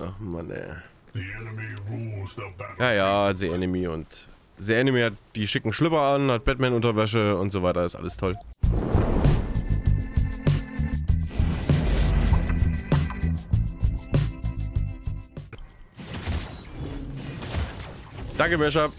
Ach Mann, ey. Naja, The Enemy und... The Enemy hat die schicken Schlipper an, hat Batman-Unterwäsche und so weiter, ist alles toll. Danke, Bishop.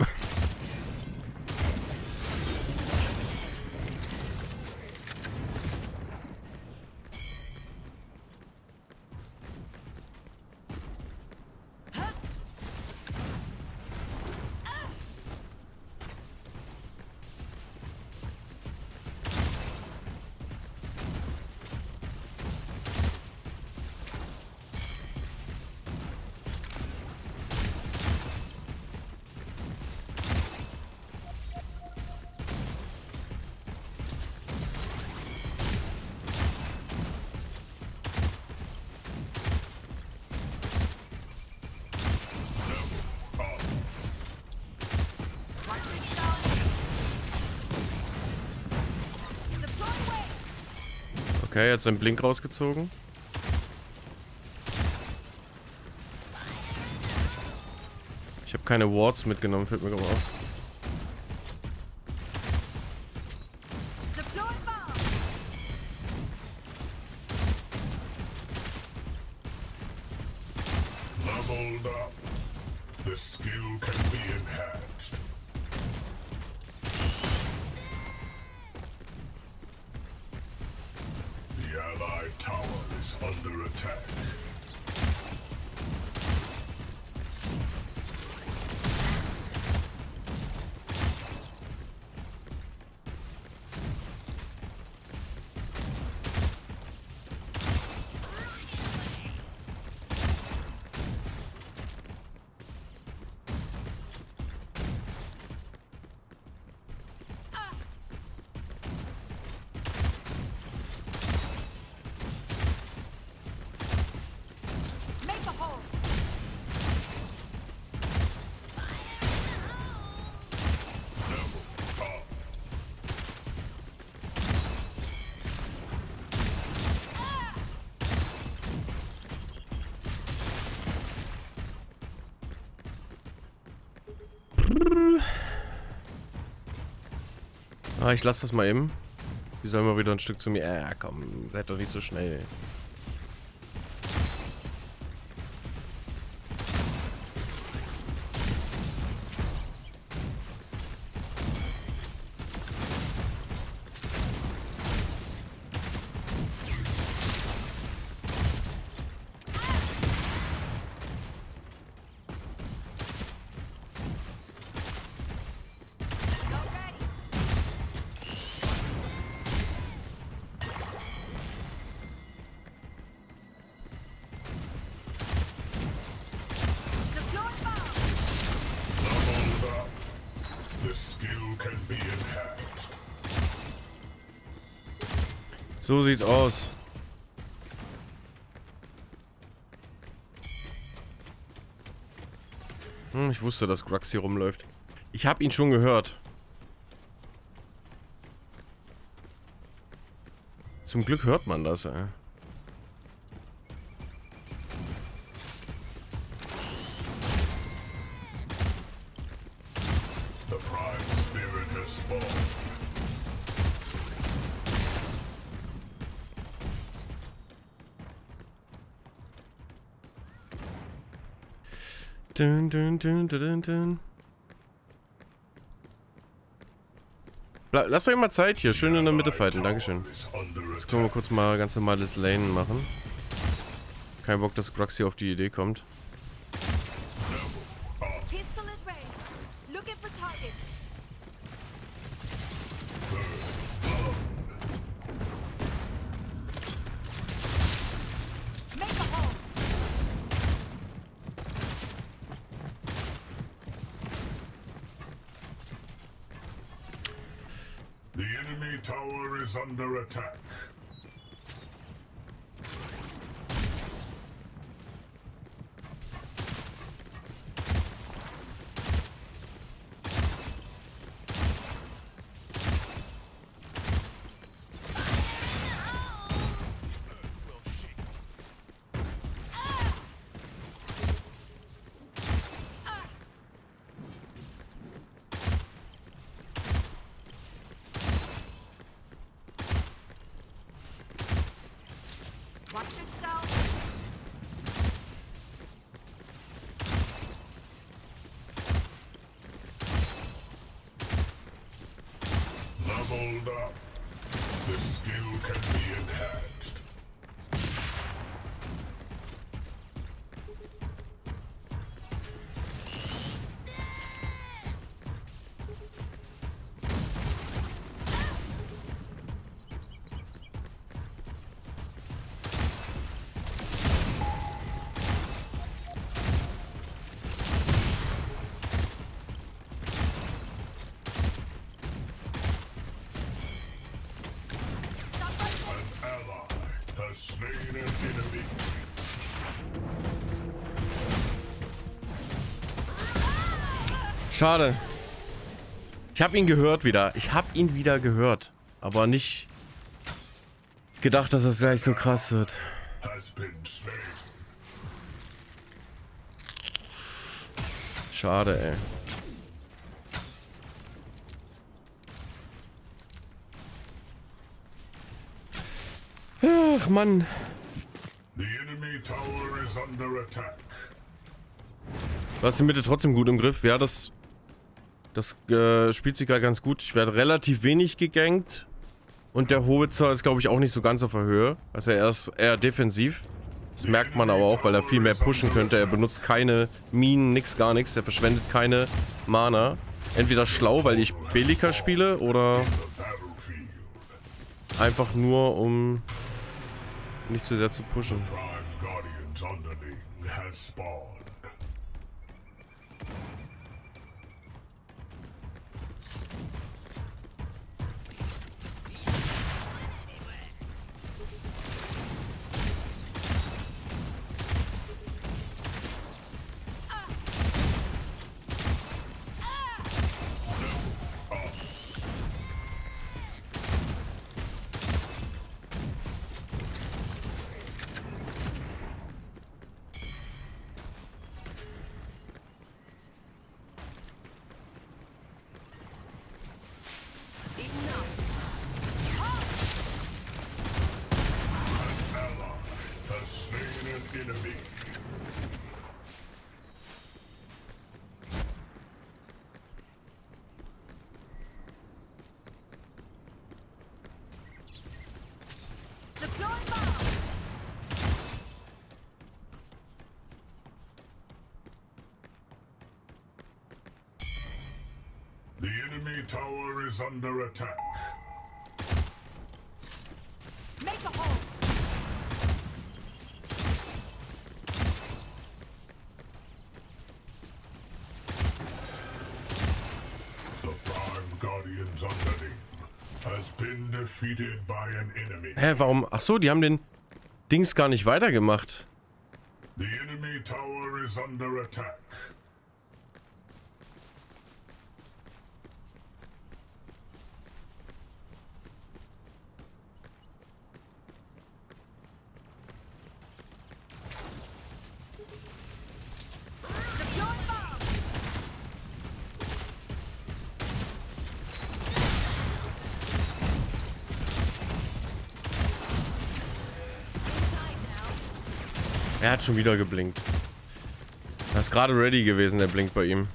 Okay, jetzt seinen Blink rausgezogen. Ich habe keine Wards mitgenommen, fällt mir gerade auf. Ah, ich lasse das mal eben. Die sollen mal wieder ein Stück zu mir. Komm, seid doch nicht so schnell. So sieht's aus. Hm, ich wusste, dass Grux hier rumläuft. Ich habe ihn schon gehört. Zum Glück hört man das, ey. Lasst euch mal Zeit hier, schön in der Mitte fighten, dankeschön. Jetzt können wir kurz mal ganz normales Lanen machen. Kein Bock, dass Grux hier auf die Idee kommt. leveled up. The skill can be enhanced. Schade. Ich habe ihn gehört wieder. Ich habe ihn wieder gehört. Aber nicht gedacht, dass das gleich so krass wird. Schade, ey. Ach, Mann. Du hast die Mitte trotzdem gut im Griff. Ja, das spielt sich gerade ganz gut. Ich werde relativ wenig gegankt. Und der Howitzer ist, glaube ich, auch nicht so ganz auf der Höhe. Also er ist eher defensiv. Das merkt man aber auch, weil er viel mehr pushen könnte. Er benutzt keine Minen, nix, gar nichts. Er verschwendet keine Mana. Entweder schlau, weil ich Belica spiele, oder einfach nur, um nicht zu sehr zu pushen. Prime Guardian Thunderling has spawned. Tower is under attack. Make a hole. The Prime Guardian Thunderling has been defeated by an enemy. Hä, warum? Ach so, die haben den Dings gar nicht weitergemacht. The enemy tower is under attack. Er hat schon wieder geblinkt. Er ist gerade ready gewesen, der blinkt bei ihm.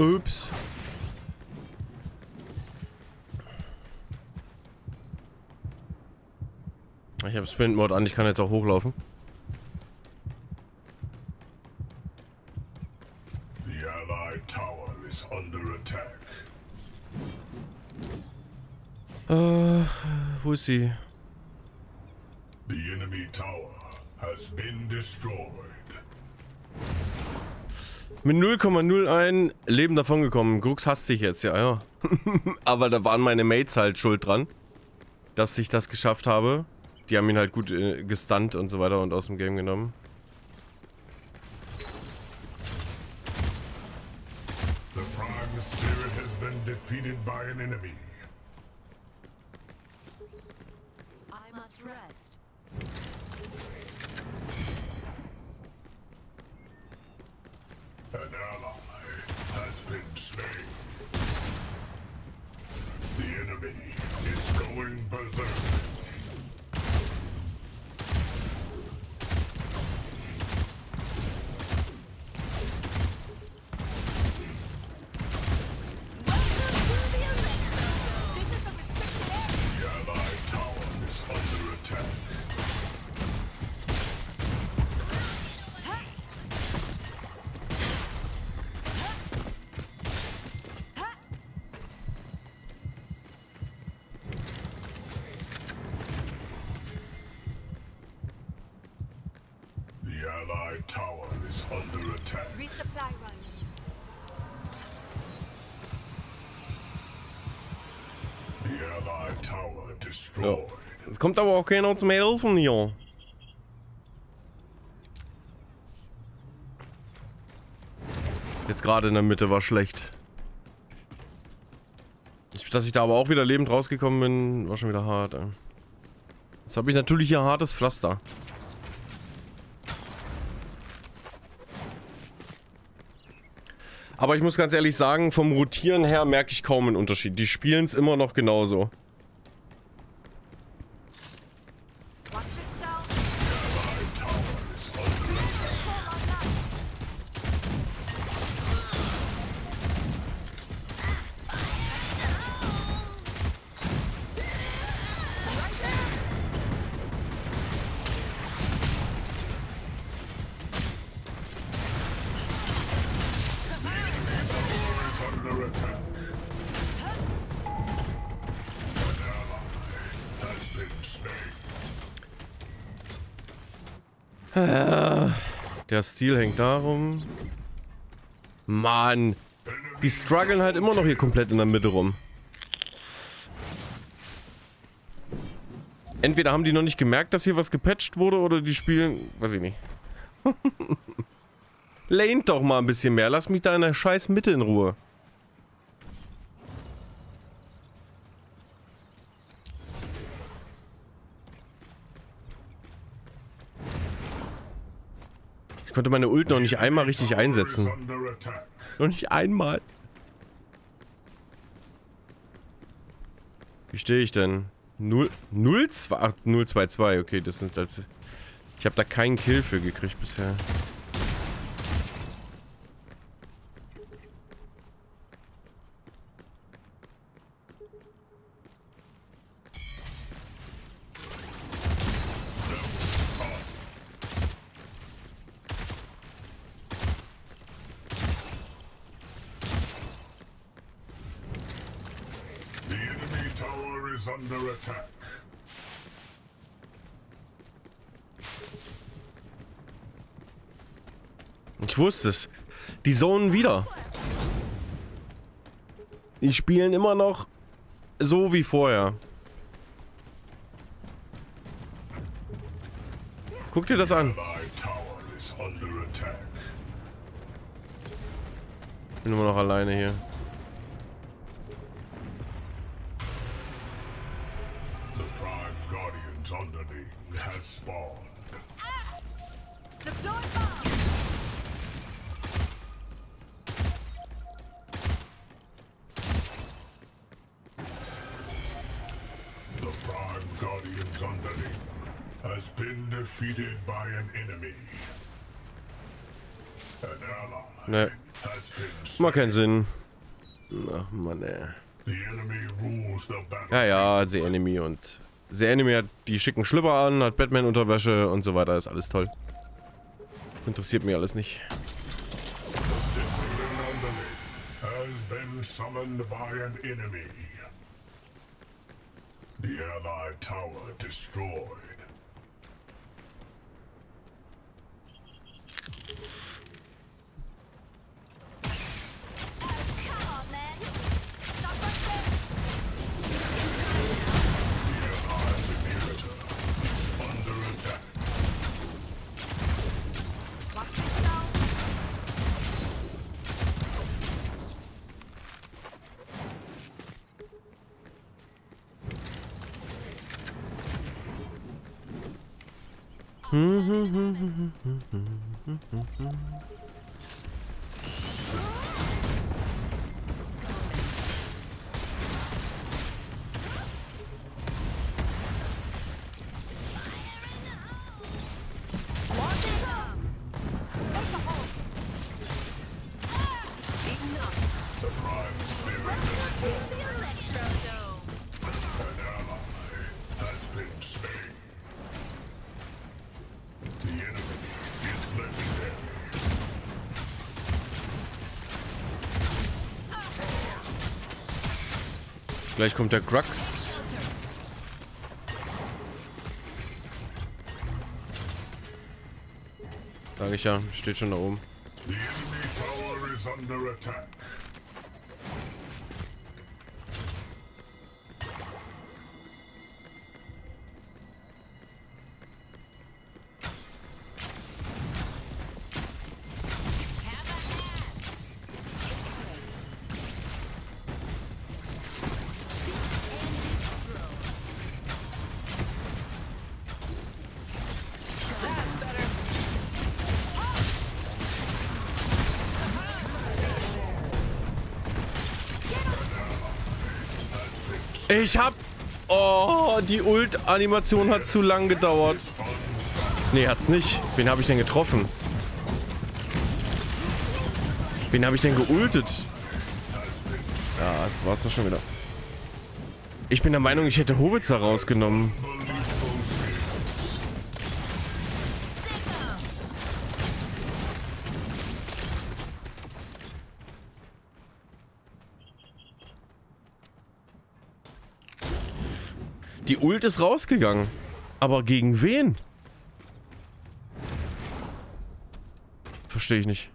Ups. Ich habe Sprint-Mode an, ich kann jetzt auch hochlaufen. The Allied Tower is under attack. Wo ist sie? The enemy tower has been destroyed. Mit 0,01 Leben davon gekommen. Grux hasst sich jetzt, ja. Aber da waren meine Mates halt schuld dran, dass ich das geschafft habe. Die haben ihn halt gut gestunt und so weiter und aus dem Game genommen. The Prime Spirit has been defeated by an enemy. I must rest. An ally has been slain. The enemy is going berserk. So. Kommt aber auch keiner zum Helfen hier. Jetzt gerade in der Mitte war schlecht. Dass ich da aber auch wieder lebend rausgekommen bin, war schon wieder hart. Ey. Jetzt habe ich natürlich hier hartes Pflaster. Aber ich muss ganz ehrlich sagen, vom Rotieren her merke ich kaum einen Unterschied. Die spielen es immer noch genauso. Der Steel hängt da rum. Mann, die strugglen halt immer noch hier komplett in der Mitte rum. Entweder haben die noch nicht gemerkt, dass hier was gepatcht wurde, oder die spielen... Weiß ich nicht. Lanet doch mal ein bisschen mehr. Lass mich da in der scheiß Mitte in Ruhe. Ich konnte meine Ult noch nicht einmal richtig einsetzen. Noch nicht einmal. Wie stehe ich denn? 022. Okay, das sind als. Ich habe da keinen Kill für gekriegt bisher. Ich wusste es. Die zonen wieder. Die spielen immer noch so wie vorher. Guck dir das an. Ich bin immer noch alleine hier. Ne. Macht keinen Sinn. Ach Mann, ey. Ja, The Enemy und... The Enemy hat die schicken Schlipper an, hat Batman-Unterwäsche und so weiter. Ist alles toll. Das interessiert mich alles nicht. The Allied Tower destroyed. Gleich kommt der Grux. Sag ich ja, steht schon da oben. Ich hab... Oh, die Ult-Animation hat zu lang gedauert. Nee, hat's nicht. Wen habe ich denn getroffen? Wen habe ich denn geultet? Ja, das war's doch schon wieder. Ich bin der Meinung, ich hätte Howitzer rausgenommen. Die Ult ist rausgegangen. Aber gegen wen? Verstehe ich nicht.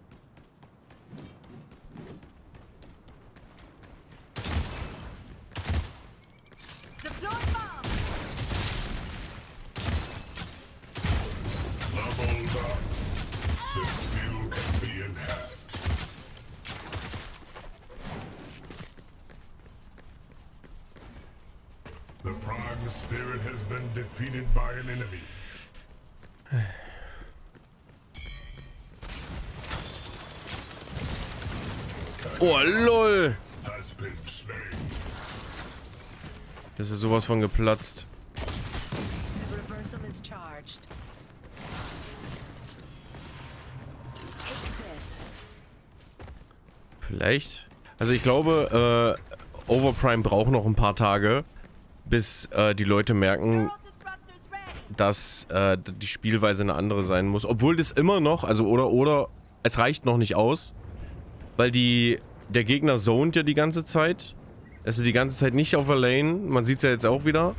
Oh, lol. Das ist sowas von geplatzt. Vielleicht. Also ich glaube, Overprime braucht noch ein paar Tage, bis die Leute merken, dass die Spielweise eine andere sein muss. Obwohl das immer noch, also oder es reicht noch nicht aus, weil der Gegner zoned ja die ganze Zeit. Es ist die ganze Zeit nicht auf der Lane. Man sieht es ja jetzt auch wieder.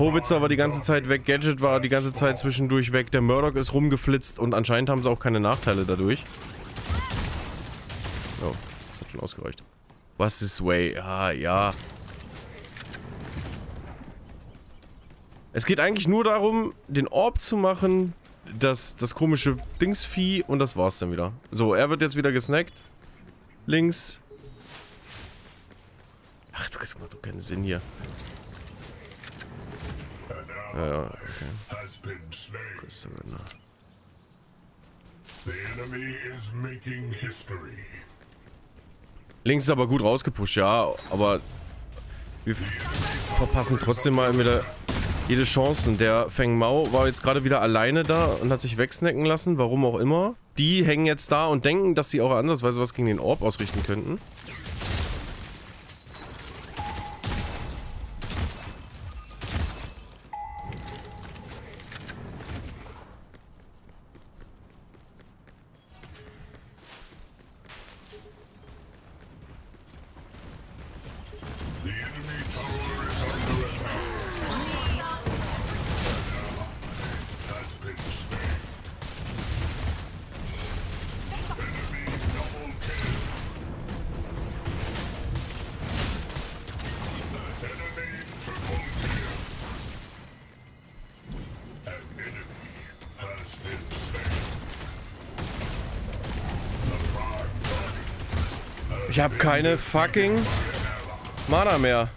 Howitzer war die ganze Zeit weg. Gadget war die ganze Zeit zwischendurch weg. Der Murdoch ist rumgeflitzt und anscheinend haben sie auch keine Nachteile dadurch. Oh, das hat schon ausgereicht. Was ist Way? Ah, ja. Es geht eigentlich nur darum, den Orb zu machen, das komische Dingsvieh, und das war's dann wieder. So, er wird jetzt wieder gesnackt. Links. Ach, das macht doch keinen Sinn hier. Ja, okay. Links ist aber gut rausgepusht, ja, aber wir verpassen trotzdem mal wieder jede Chance. Der Feng Mao war jetzt gerade wieder alleine da und hat sich wegsnacken lassen, warum auch immer. Die hängen jetzt da und denken, dass sie auch ansatzweise was gegen den Orb ausrichten könnten. Ich habe keine fucking Mana mehr.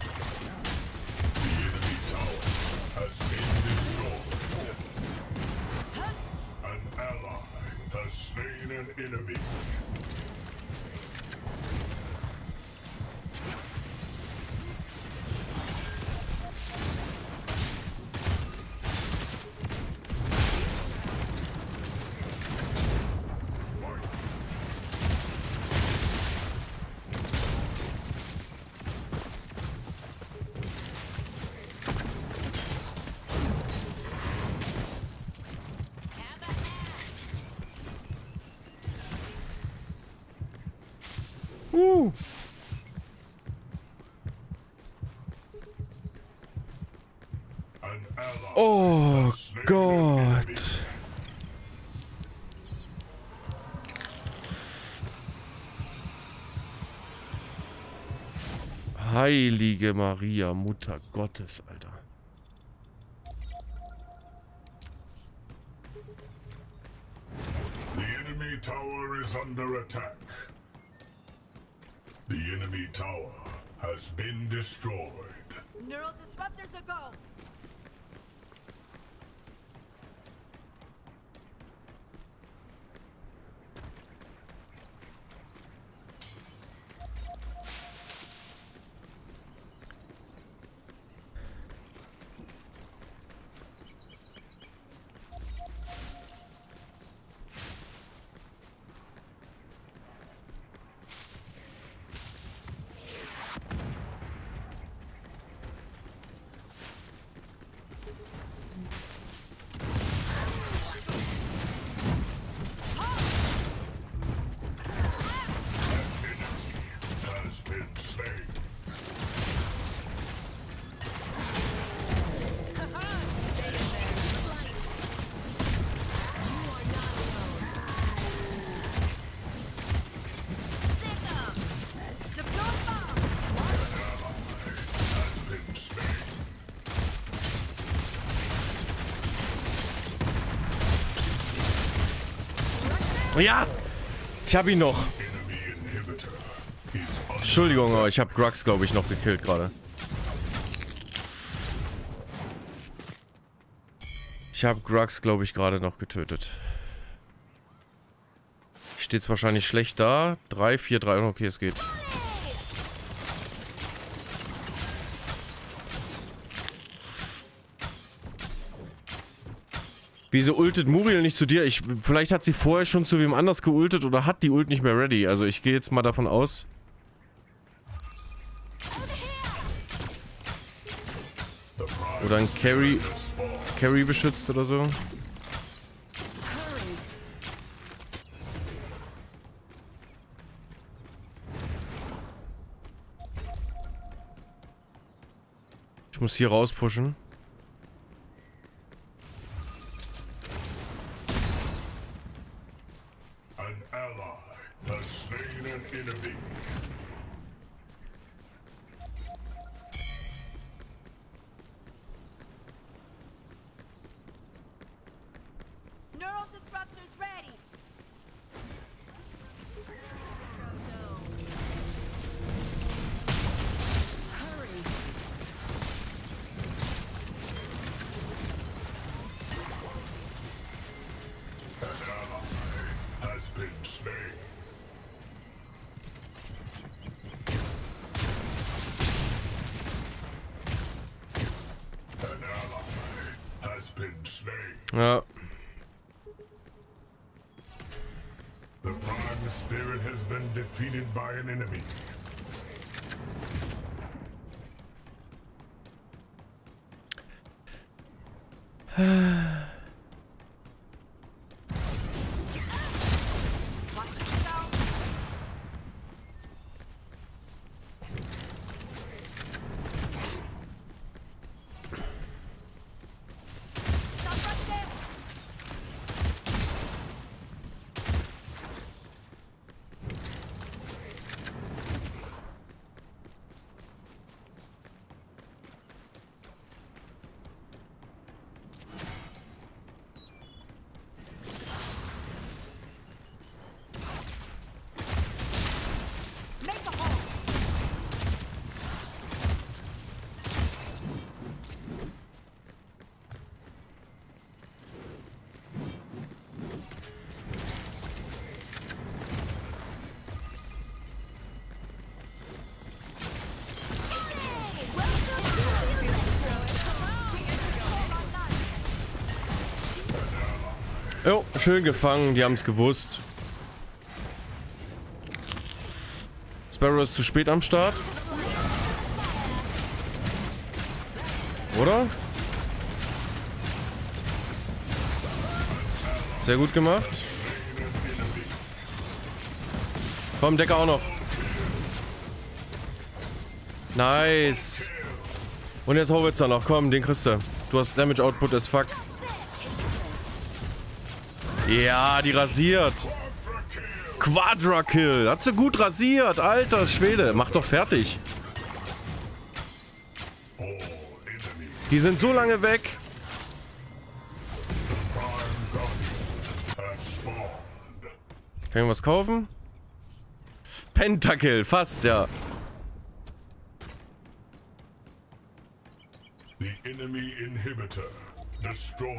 Oh Gott. Heilige Maria, Mutter Gottes, Alter. The enemy tower is under attack. The enemy tower has been destroyed. Neural disruptors are gone. Ja! Ich hab ihn noch. Entschuldigung, aber ich hab Grux, glaube ich, noch gekillt gerade. Ich hab Grux, glaube ich, gerade noch getötet. Steht's wahrscheinlich schlecht da. 3, 4, 3. Okay, es geht. Wieso ultet Muriel nicht zu dir? Vielleicht hat sie vorher schon zu wem anders geultet oder hat die Ult nicht mehr ready. Also ich gehe jetzt mal davon aus. Oder ein Carry beschützt oder so. Ich muss hier rauspushen. Ja. The PrimeSpirit has been defeated by an enemy. Jo, schön gefangen, die haben es gewusst. Sparrow ist zu spät am Start. Oder? Sehr gut gemacht. Komm, Decker auch noch. Nice. Und jetzt Howitzer noch. Komm, den kriegst du. Du hast Damage Output as fuck. Ja, die rasiert. Quadra-Kill. Hat sie gut rasiert. Alter Schwede. Mach doch fertig. Die sind so lange weg. Kann ich was kaufen? Pentakill. Fast, ja. The enemy inhibitor destroyed.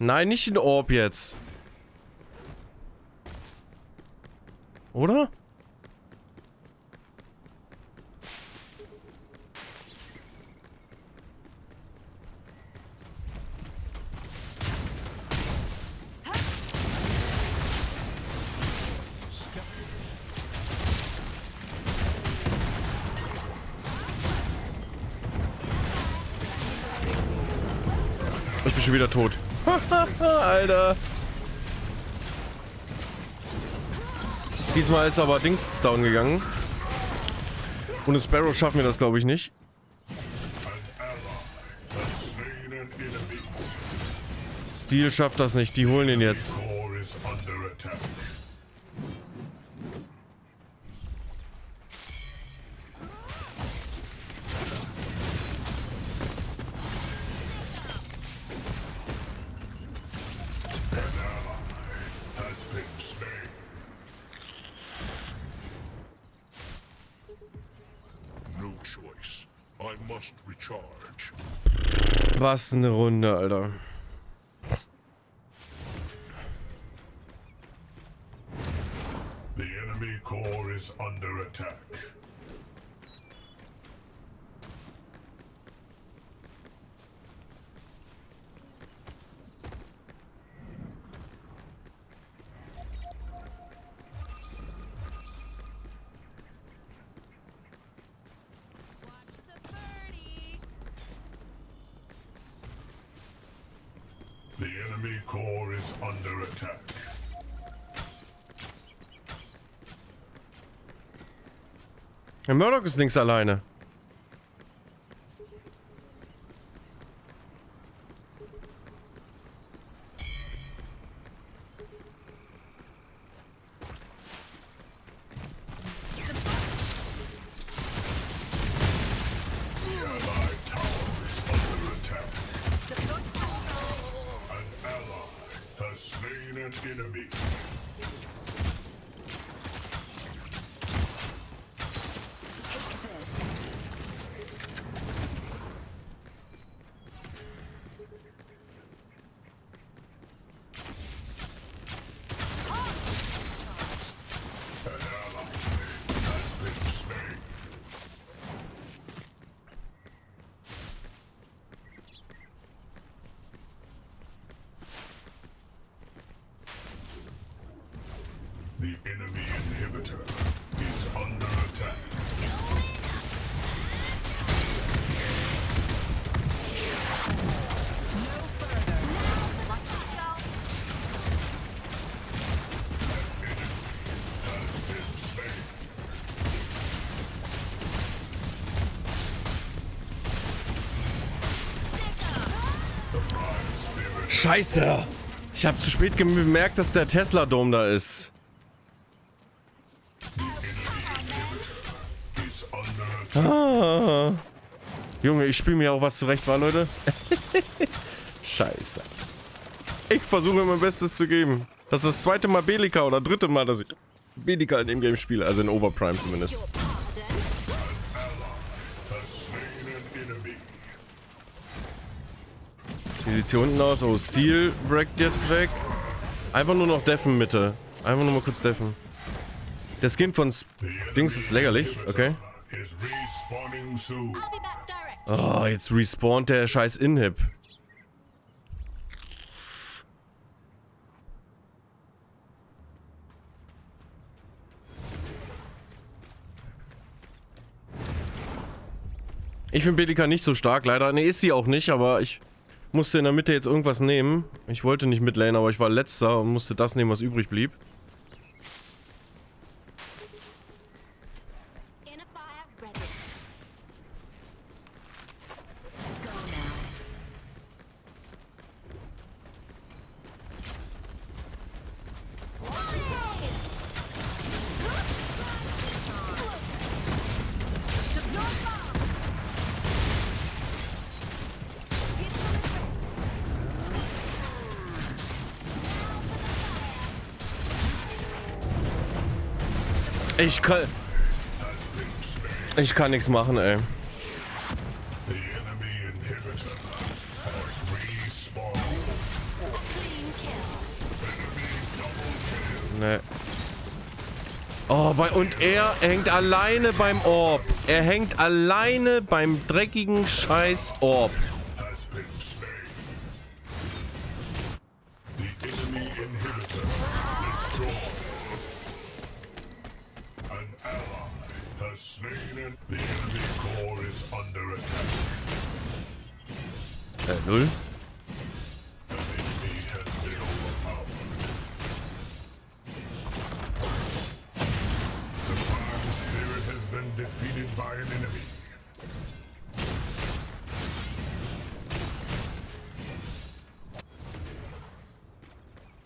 Nein, nicht den Orb jetzt. Oder? Ich bin schon wieder tot. Alter. Diesmal ist aber Dings down gegangen. Und ein Sparrow schafft mir das, glaube ich, nicht. Steel schafft das nicht. Die holen ihn jetzt. Was eine Runde, Alter. The enemy core is under attack. Der Murdoch ist links alleine. Scheiße! Ich habe zu spät gemerkt, dass der Tesla-Dom da ist. Ah. Junge, ich spiele mir auch was zurecht, war, Leute? Scheiße. Ich versuche mein Bestes zu geben. Das ist das zweite Mal Belica oder dritte Mal, dass ich Belica in dem Game spiele. Also in Overprime zumindest. Wie sieht es hier unten aus? Oh, Steel breakt jetzt weg. Einfach nur noch deffen, Mitte. Einfach nur mal kurz deffen. Der Skin von Dings ist lächerlich. Okay. Oh, jetzt respawnt der scheiß Inhib. Ich finde Belica nicht so stark, leider. Ne, ist sie auch nicht, aber ich musste in der Mitte jetzt irgendwas nehmen. Ich wollte nicht mitlanen, aber ich war letzter und musste das nehmen, was übrig blieb. Ich kann nichts machen, ey. Nee. Oh, und er hängt alleine beim Orb. Er hängt alleine beim dreckigen Scheiß Orb. Null.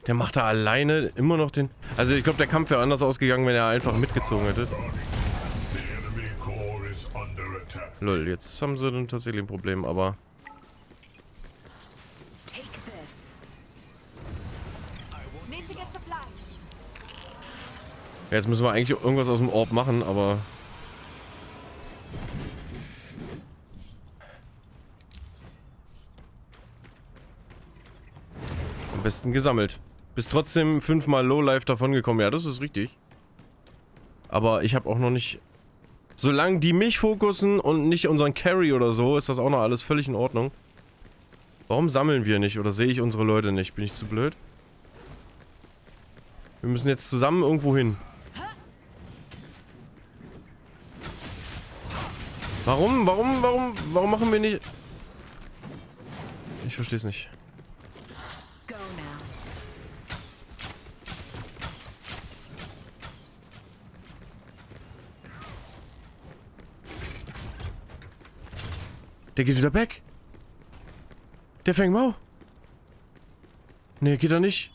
Der macht da alleine immer noch den... Also ich glaube, der Kampf wäre anders ausgegangen, wenn er einfach mitgezogen hätte. Lol, jetzt haben sie dann tatsächlich ein Problem, aber... Ja, jetzt müssen wir eigentlich irgendwas aus dem Orb machen, aber... Am besten gesammelt. Bist trotzdem 5-mal Lowlife davongekommen. Ja, das ist richtig. Aber ich habe auch noch nicht... Solange die mich fokussen und nicht unseren Carry oder so, ist das auch noch alles völlig in Ordnung. Warum sammeln wir nicht? Oder sehe ich unsere Leute nicht? Bin ich zu blöd? Wir müssen jetzt zusammen irgendwo hin. Warum machen wir nicht... Ich verstehe es nicht. Der geht wieder back. Der Feng Mao. Nee, geht er nicht.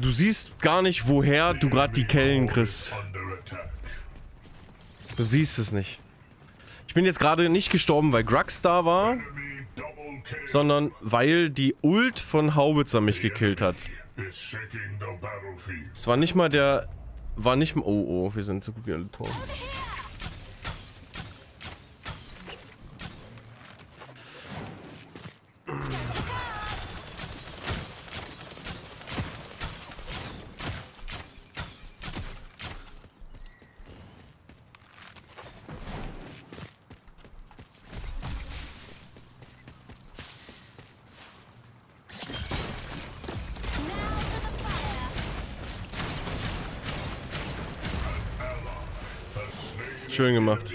Du siehst gar nicht, woher du gerade die Kellen kriegst. Du siehst es nicht. Ich bin jetzt gerade nicht gestorben, weil Grux da war, sondern weil die Ult von Howitzer mich gekillt hat. Es war nicht mal der... War nicht... Oh, wir sind so gut wie alle tot. Schön gemacht.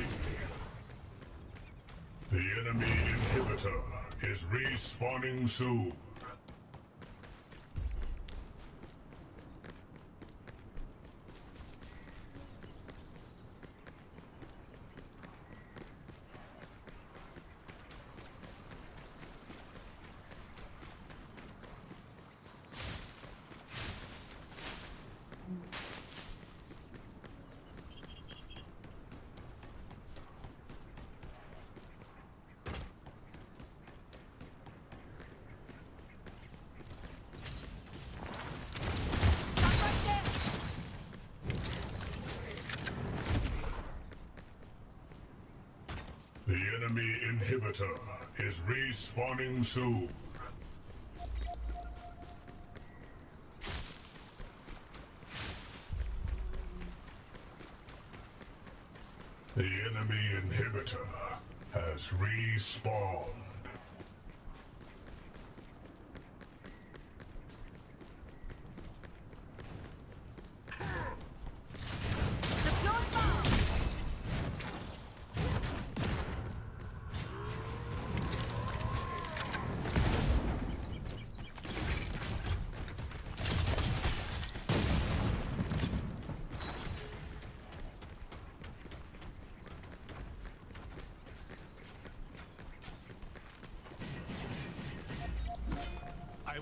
The enemy inhibitor is respawning soon. The enemy inhibitor has respawned.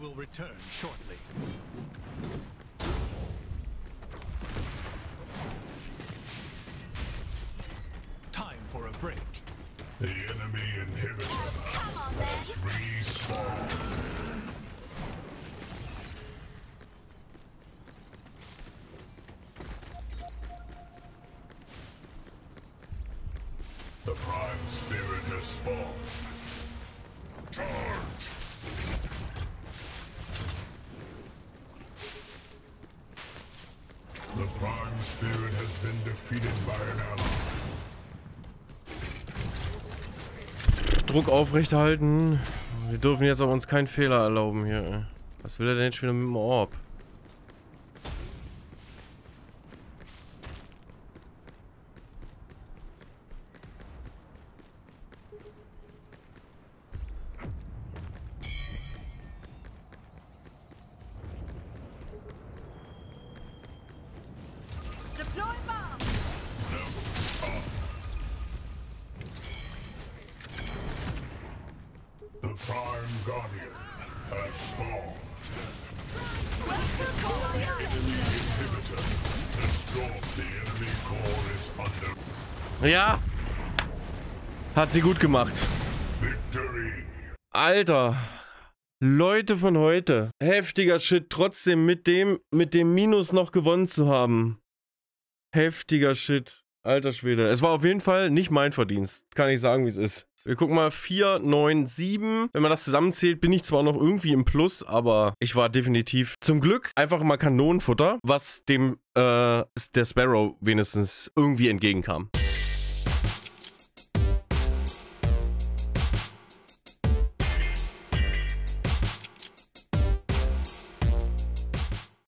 Will return shortly. Time for a break. The enemy inhibitor has respawned. The Prime Spirit has spawned. Charge! The Prime Spirit has been defeated by an ally. Druck aufrechterhalten. Wir dürfen jetzt aber uns keinen Fehler erlauben hier. Was will er denn jetzt schon wieder mit dem Orb? Prime Guardian has spawned. The enemy inhibitor destroyed. The enemy core is under. Ja! Hat sie gut gemacht. Victory. Alter! Leute von heute. Heftiger Shit, trotzdem mit dem Minus noch gewonnen zu haben. Heftiger Shit. Alter Schwede. Es war auf jeden Fall nicht mein Verdienst. Kann ich sagen, wie es ist. Wir gucken mal, 4, 9, 7. Wenn man das zusammenzählt, bin ich zwar noch irgendwie im Plus, aber ich war definitiv zum Glück einfach mal Kanonenfutter, was dem der Sparrow wenigstens irgendwie entgegenkam.